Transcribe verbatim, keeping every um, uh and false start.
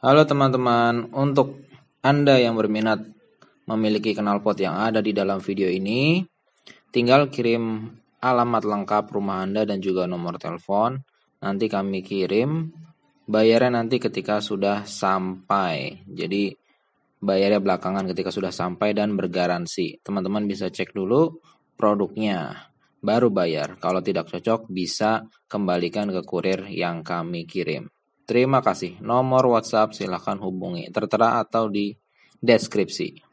Halo teman-teman, untuk Anda yang berminat memiliki knalpot yang ada di dalam video ini, tinggal kirim alamat lengkap rumah Anda dan juga nomor telepon. Nanti kami kirim, bayarnya nanti ketika sudah sampai. Jadi bayarnya belakangan ketika sudah sampai dan bergaransi. Teman-teman bisa cek dulu produknya, baru bayar. Kalau tidak cocok bisa kembalikan ke kurir yang kami kirim. Terima kasih. Nomor WhatsApp silahkan hubungi tertera atau di deskripsi.